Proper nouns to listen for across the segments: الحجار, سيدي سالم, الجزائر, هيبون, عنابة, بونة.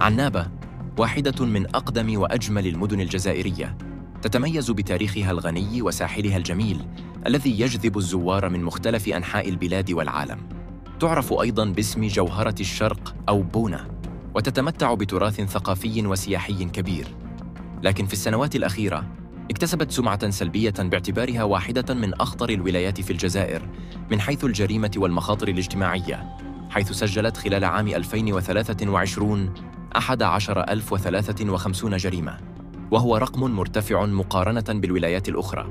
عنابة واحدة من أقدم وأجمل المدن الجزائرية، تتميز بتاريخها الغني وساحلها الجميل الذي يجذب الزوار من مختلف أنحاء البلاد والعالم. تعرف أيضاً باسم جوهرة الشرق أو بونة، وتتمتع بتراث ثقافي وسياحي كبير. لكن في السنوات الأخيرة اكتسبت سمعة سلبية باعتبارها واحدة من أخطر الولايات في الجزائر من حيث الجريمة والمخاطر الاجتماعية، حيث سجلت خلال عام 2023 11053 جريمة، وهو رقم مرتفع مقارنة بالولايات الأخرى.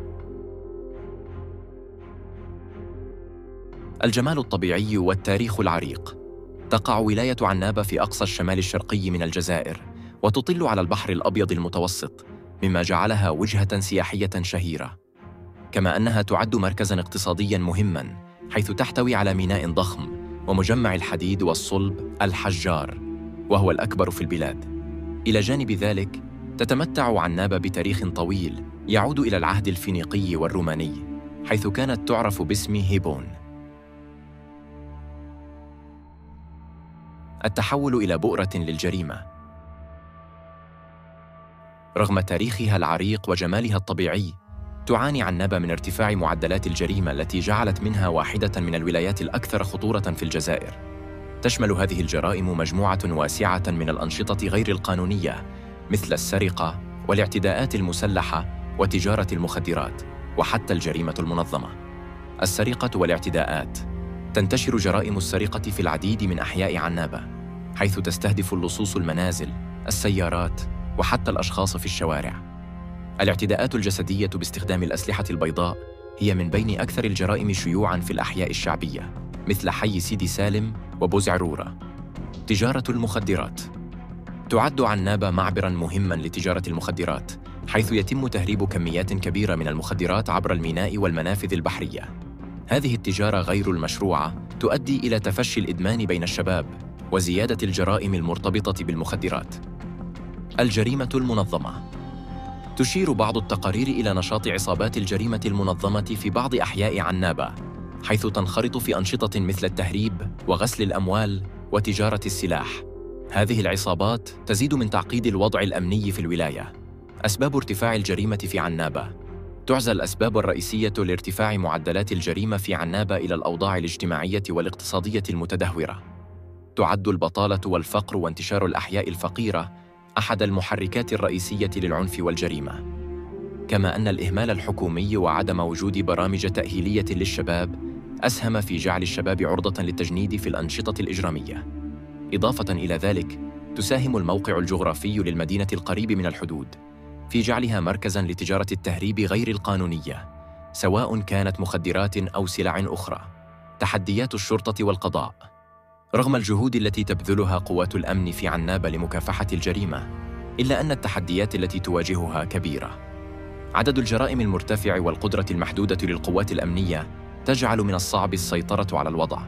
الجمال الطبيعي والتاريخ العريق. تقع ولاية عنابة في أقصى الشمال الشرقي من الجزائر، وتطل على البحر الأبيض المتوسط، مما جعلها وجهة سياحية شهيرة، كما أنها تعد مركزاً اقتصادياً مهماً، حيث تحتوي على ميناء ضخم ومجمع الحديد والصلب الحجار، وهو الأكبر في البلاد. إلى جانب ذلك، تتمتع عنابة بتاريخ طويل يعود إلى العهد الفينيقي والروماني، حيث كانت تعرف باسم هيبون. التحول إلى بؤرة للجريمة. رغم تاريخها العريق وجمالها الطبيعي، تعاني عنابة من ارتفاع معدلات الجريمة التي جعلت منها واحدة من الولايات الأكثر خطورة في الجزائر. تشمل هذه الجرائم مجموعة واسعة من الأنشطة غير القانونية، مثل السرقة والاعتداءات المسلحة وتجارة المخدرات، وحتى الجريمة المنظمة. السرقة والاعتداءات. تنتشر جرائم السرقة في العديد من أحياء عنابة، حيث تستهدف اللصوص المنازل، السيارات، وحتى الأشخاص في الشوارع. الاعتداءات الجسدية باستخدام الأسلحة البيضاء هي من بين أكثر الجرائم شيوعاً في الأحياء الشعبية، مثل حي سيدي سالم وبوزعرورة. تجارة المخدرات. تعد عنابة معبراً مهماً لتجارة المخدرات، حيث يتم تهريب كميات كبيرة من المخدرات عبر الميناء والمنافذ البحرية. هذه التجارة غير المشروعة تؤدي إلى تفشي الإدمان بين الشباب وزيادة الجرائم المرتبطة بالمخدرات. الجريمة المنظمة. تشير بعض التقارير إلى نشاط عصابات الجريمة المنظمة في بعض أحياء عنابة، حيث تنخرط في أنشطة مثل التهريب وغسل الأموال وتجارة السلاح. هذه العصابات تزيد من تعقيد الوضع الأمني في الولاية. أسباب ارتفاع الجريمة في عنابة. تعزى الأسباب الرئيسية لارتفاع معدلات الجريمة في عنابة إلى الأوضاع الاجتماعية والاقتصادية المتدهورة. تعد البطالة والفقر وانتشار الأحياء الفقيرة أحد المحركات الرئيسية للعنف والجريمة، كما أن الإهمال الحكومي وعدم وجود برامج تأهيلية للشباب أسهم في جعل الشباب عرضة للتجنيد في الأنشطة الإجرامية. إضافة إلى ذلك، تساهم الموقع الجغرافي للمدينة القريب من الحدود في جعلها مركزاً لتجارة التهريب غير القانونية، سواء كانت مخدرات أو سلع أخرى. تحديات الشرطة والقضاء. رغم الجهود التي تبذلها قوات الأمن في عنابة لمكافحة الجريمة، إلا أن التحديات التي تواجهها كبيرة. عدد الجرائم المرتفع والقدرة المحدودة للقوات الأمنية تجعل من الصعب السيطرة على الوضع،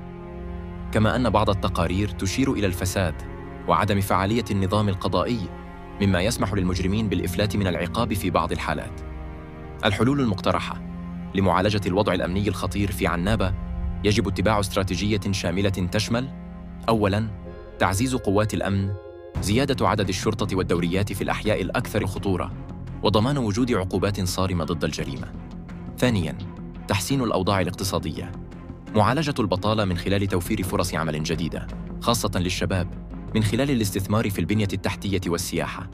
كما أن بعض التقارير تشير إلى الفساد وعدم فعالية النظام القضائي، مما يسمح للمجرمين بالإفلات من العقاب في بعض الحالات. الحلول المقترحة. لمعالجة الوضع الأمني الخطير في عنابة، يجب اتباع استراتيجية شاملة تشمل: أولاً، تعزيز قوات الأمن، زيادة عدد الشرطة والدوريات في الأحياء الأكثر خطورة، وضمان وجود عقوبات صارمة ضد الجريمة. ثانياً، تحسين الأوضاع الاقتصادية. معالجة البطالة من خلال توفير فرص عمل جديدة، خاصة للشباب، من خلال الاستثمار في البنية التحتية والسياحة.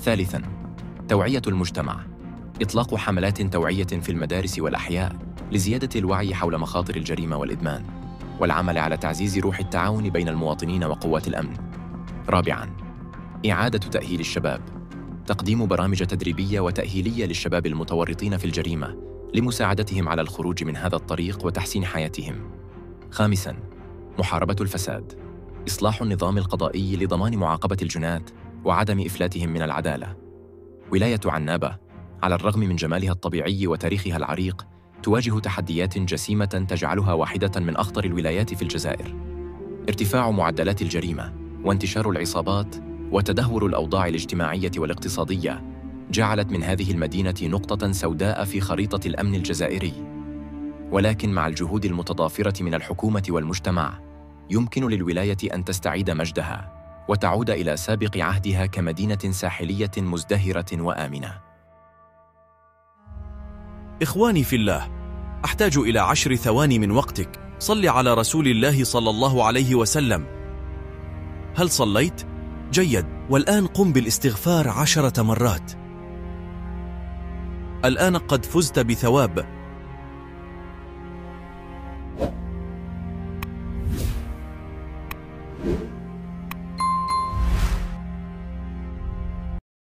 ثالثاً، توعية المجتمع. إطلاق حملات توعية في المدارس والأحياء لزيادة الوعي حول مخاطر الجريمة والإدمان، والعمل على تعزيز روح التعاون بين المواطنين وقوات الأمن. رابعاً، إعادة تأهيل الشباب. تقديم برامج تدريبية وتأهيلية للشباب المتورطين في الجريمة لمساعدتهم على الخروج من هذا الطريق وتحسين حياتهم. خامساً، محاربة الفساد. إصلاح النظام القضائي لضمان معاقبة الجناة وعدم إفلاتهم من العدالة. ولاية عنابة، على الرغم من جمالها الطبيعي وتاريخها العريق، تواجه تحديات جسيمة تجعلها واحدة من أخطر الولايات في الجزائر. ارتفاع معدلات الجريمة وانتشار العصابات وتدهور الأوضاع الاجتماعية والاقتصادية جعلت من هذه المدينة نقطة سوداء في خريطة الأمن الجزائري. ولكن مع الجهود المتضافرة من الحكومة والمجتمع، يمكن للولاية أن تستعيد مجدها وتعود إلى سابق عهدها كمدينة ساحلية مزدهرة وآمنة. إخواني في الله، أحتاج إلى 10 ثواني من وقتك. صل على رسول الله صلى الله عليه وسلم. هل صليت؟ جيد، والآن قم بالاستغفار 10 مرات. الآن قد فزت بثواب.